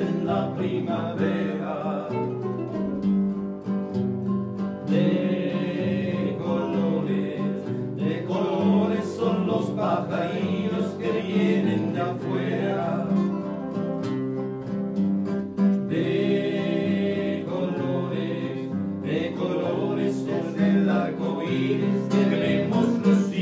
en la primavera, de colores son los pajarillos que vienen de afuera, de colores desde el arco iris queremos lucir.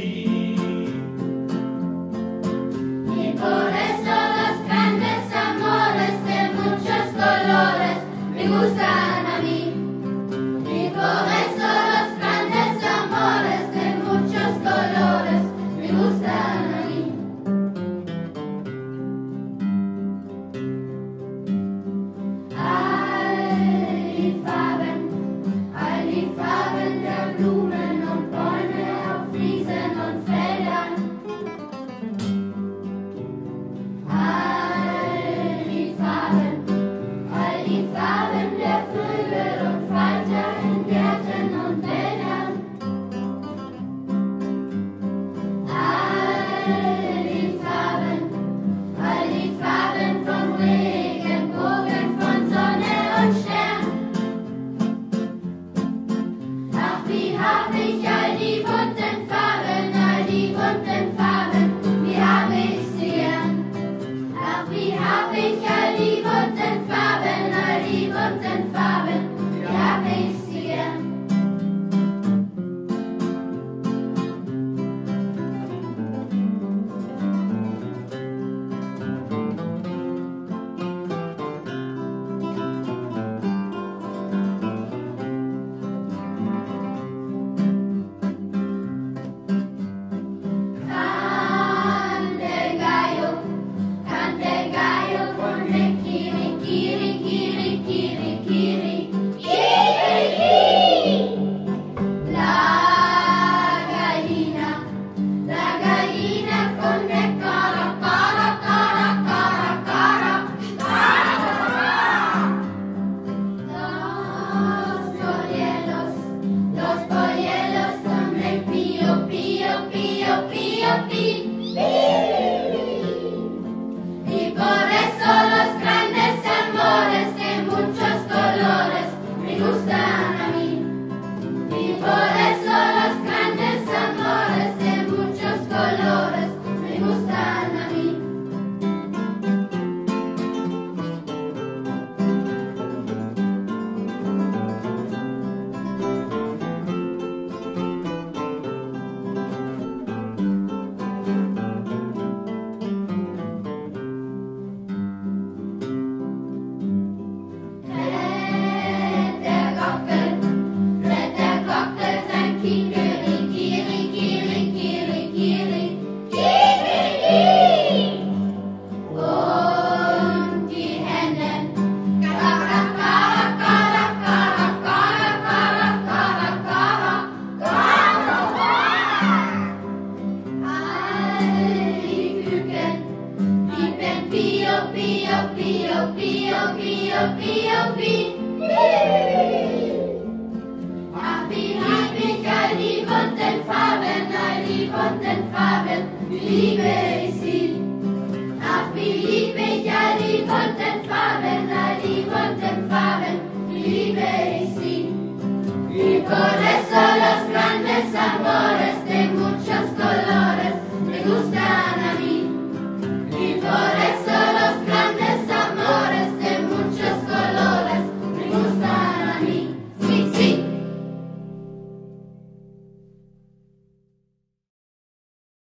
Corazón.